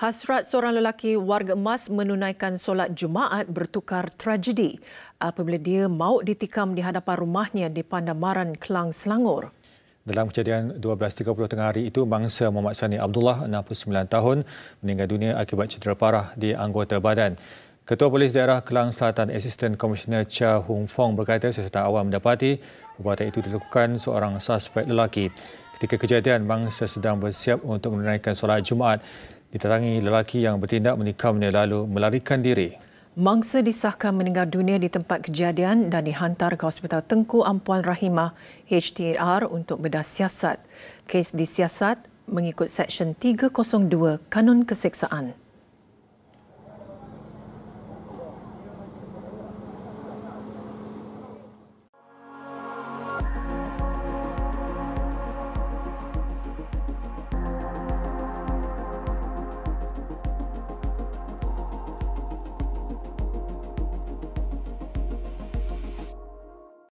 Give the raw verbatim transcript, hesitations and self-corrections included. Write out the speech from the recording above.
Hasrat seorang lelaki warga emas menunaikan solat Jumaat bertukar tragedi apabila dia maut ditikam di hadapan rumahnya di Pandamaran, Kelang, Selangor. Dalam kejadian dua belas tiga puluh tengah hari itu, mangsa Muhammad Sani Abdullah, enam puluh sembilan tahun, meninggal dunia akibat cedera parah di anggota badan. Ketua Polis Daerah Kelang Selatan, Asisten Komisioner Cha Hung Fong berkata siasatan awam mendapati perbuatan itu dilakukan seorang suspek lelaki. Ketika kejadian, mangsa sedang bersiap untuk menunaikan solat Jumaat. Diterangi lelaki yang bertindak menikamnya lalu melarikan diri. Mangsa disahkan meninggal dunia di tempat kejadian dan dihantar ke Hospital Tengku Ampuan Rahimah H T R untuk bedah siasat. Kes disiasat mengikut Seksyen tiga kosong dua Kanun Keseksaan.